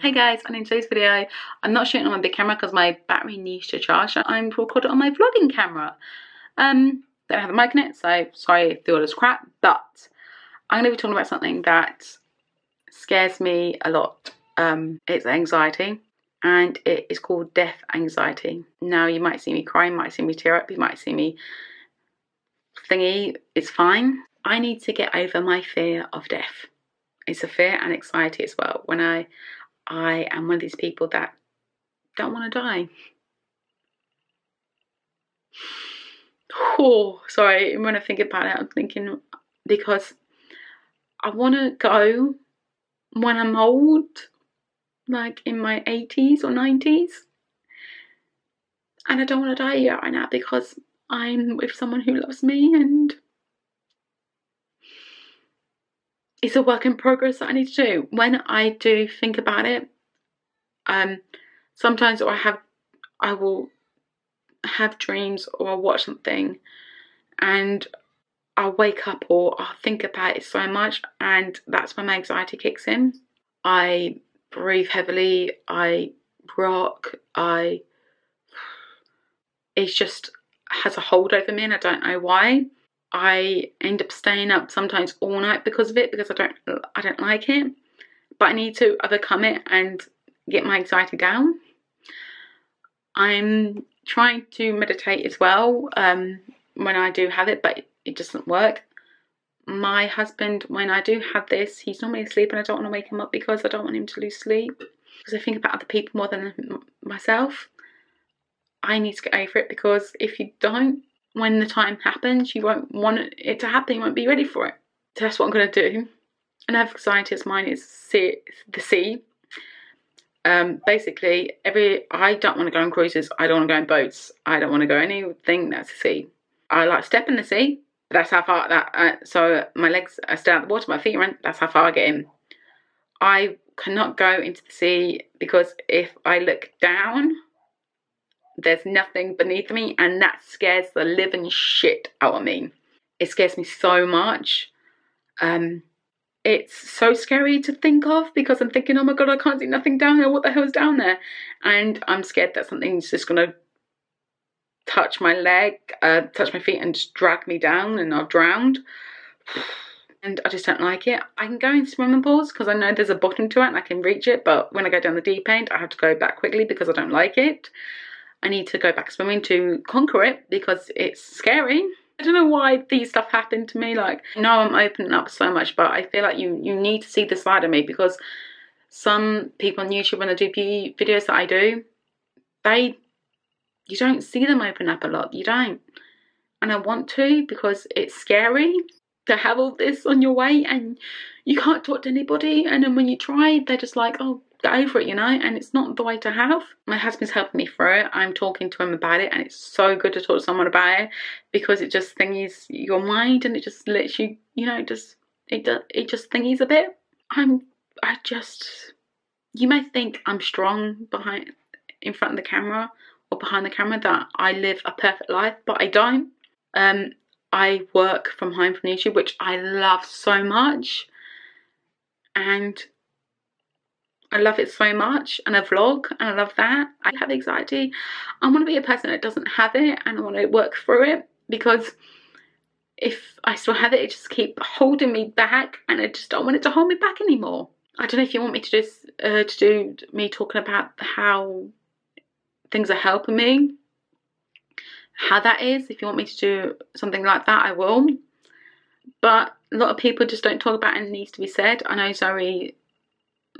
Hey guys, and in today's video I'm not shooting on my big camera because my battery needs to charge. I'm recording on my vlogging camera. Don't have a mic in it, so sorry if the audio's crap, but I'm gonna be talking about something that scares me a lot. It's anxiety, and it is called death anxiety. Now you might see me cry, you might see me tear up, you might see me thingy, it's fine. I need to get over my fear of death. It's a fear and anxiety as well. When I am one of these people that don't want to die. Oh, sorry, when I think about it, I'm thinking because I want to go when I'm old, like in my 80s or 90s. And I don't want to die yet right now because I'm with someone who loves me, and it's a work in progress that I need to do. When I do think about it, sometimes I will have dreams, or I'll watch something and I'll wake up or I'll think about it so much, and that's when my anxiety kicks in. I breathe heavily, I rock, it just has a hold over me and I don't know why. I end up staying up sometimes all night because of it, because I don't like it, but I need to overcome it and get my anxiety down. I'm trying to meditate as well when I do have it, but it doesn't work. My husband, when I do have this, he's normally asleep and I don't want to wake him up because I don't want him to lose sleep, because I think about other people more than myself. I need to get over it, because if you don't, when the time happens, you won't want it to happen, you won't be ready for it. So that's what I'm going to do. Another anxiety of mine is the sea. Basically, I don't want to go on cruises, I don't want to go on boats, I don't want to go anything that's the sea. I like step in the sea, but that's how far that, so my legs are still out of the water, my feet are in, that's how far I get in. I cannot go into the sea, because if I look down, there's nothing beneath me, and that scares the living shit out of me. It scares me so much. It's so scary to think of, because I'm thinking, oh my god, I can't see nothing down there, what the hell's down there? And I'm scared that something's just gonna touch my leg, touch my feet and just drag me down and I'll drown. And I just don't like it. I can go in swimming pools because I know there's a bottom to it and I can reach it, but when I go down the deep end, I have to go back quickly because I don't like it. I need to go back swimming to conquer it because it's scary. I don't know why these stuff happened to me. Like, now I'm opening up so much, but I feel like you need to see the side of me, because some people on YouTube, when they do beauty videos that I do, you don't see them open up a lot. You don't. And I want to, because it's scary to have all this on your way and you can't talk to anybody, and then when you try, they're just like, oh, get over it, you know, and it's not the way to have. My husband's helping me through it. I'm talking to him about it, and it's so good to talk to someone about it, because it just thingies your mind and it just lets you, you know, it just thingies a bit. You may think I'm strong in front of the camera or behind the camera, that I live a perfect life, but I don't. I work from home from YouTube, which I love so much, and I love it so much, and I vlog and I love that. I have anxiety. I want to be a person that doesn't have it, and I want to work through it, because if I still have it, it just keeps holding me back, and I just don't want it to hold me back anymore. I don't know if you want me to do me talking about how things are helping me, how that is. If you want me to do something like that, I will. But a lot of people just don't talk about it, and it needs to be said. I know Zoe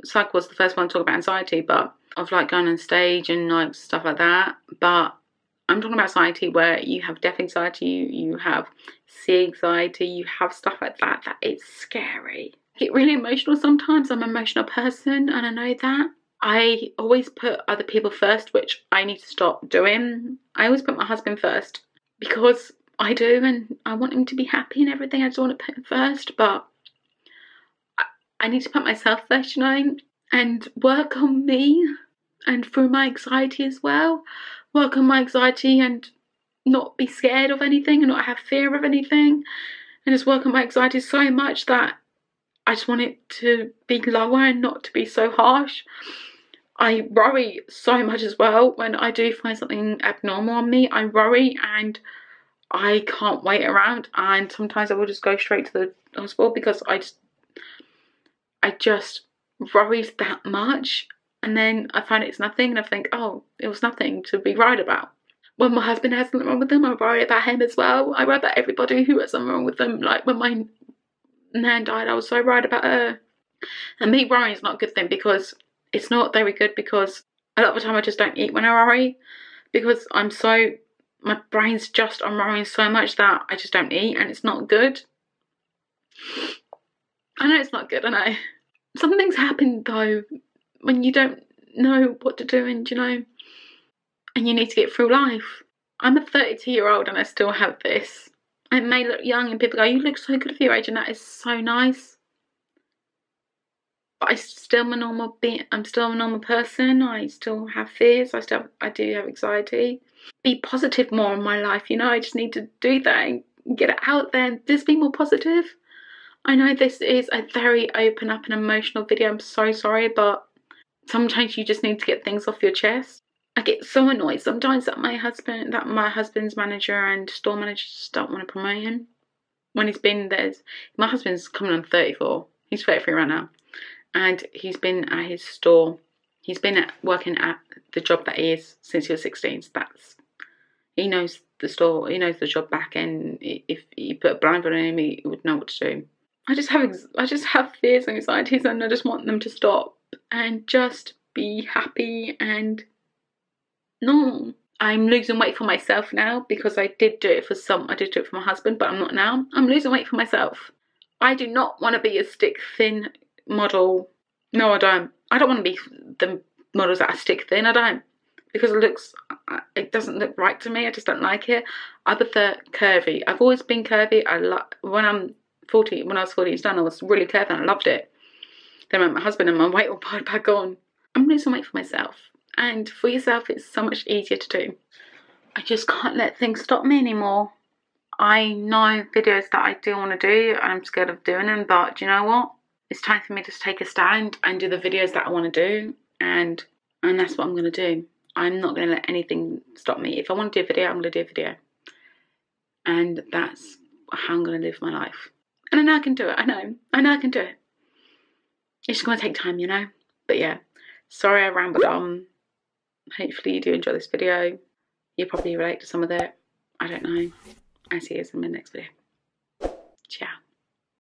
Psych was the first one to talk about anxiety, but of like going on stage and like stuff like that. But I'm talking about anxiety where you have death anxiety, you have sea anxiety, you have stuff like that, that it's scary. I get really emotional sometimes. I'm an emotional person, and I know that. I always put other people first, which I need to stop doing. I always put my husband first, because I do, and I want him to be happy and everything. I just want to put him first, but I need to put myself first, you know, and work on me, and through my anxiety as well. Work on my anxiety and not be scared of anything and not have fear of anything, and just work on my anxiety so much that I just want it to be lower and not to be so harsh. I worry so much as well when I do find something abnormal on me. I worry and I can't wait around, and sometimes I will just go straight to the hospital because I just worried that much, and then I find it's nothing and I think, oh, it was nothing to be worried about. When my husband has something wrong with them, I worry about him as well. I worry about everybody who has something wrong with them. Like when my nan died, I was so worried about her. And me worrying is not a good thing, because it's not very good, because a lot of the time I just don't eat when I worry, because I'm so, my brain's just, I'm worrying so much that I just don't eat, and it's not good. I know it's not good, I know. Some things happen though when you don't know what to do, and you know, and you need to get through life. I'm a 32-year-old and I still have this. I may look young and people go, you look so good for your age, and that is so nice. But I'm still a normal person. I still have fears. I do have anxiety. Be positive more in my life, you know. I just need to do that and get it out there and just be more positive. I know this is a very open up and emotional video. I'm so sorry, but sometimes you just need to get things off your chest. I get so annoyed sometimes that my husband's manager and store manager just don't want to promote him. When he's been there, my husband's coming on 34. He's 33 right now. And he's been at his store. He's been working at the job that he is since he was 16. So that's, he knows the store. He knows the job back end. If you put a blindfold on him, he would know what to do. I just have fears and anxieties, and I just want them to stop and just be happy and normal. I'm losing weight for myself now, because I did do it for my husband, but I'm not now. I'm losing weight for myself. I do not want to be a stick thin model. No, I don't. I don't want to be the models that are stick thin. I don't, because it doesn't look right to me. I just don't like it. I prefer curvy. I've always been curvy. When I was 40 years done, I was really curvy and I loved it. Then my husband and my weight all piled back on. I'm losing weight for myself, and for yourself it's so much easier to do. I just can't let things stop me anymore. I know videos that I do want to do, and I'm scared of doing them, but do you know what? It's time for me to take a stand and do the videos that I want to do, and that's what I'm going to do. I'm not going to let anything stop me. If I want to do a video, I'm going to do a video. And that's how I'm going to live my life. And I know I can do it. I know I can do it. It's just going to take time, you know. But yeah, sorry I rambled on. Hopefully you do enjoy this video. You probably relate to some of it. I don't know. I'll see you in the next video. Ciao.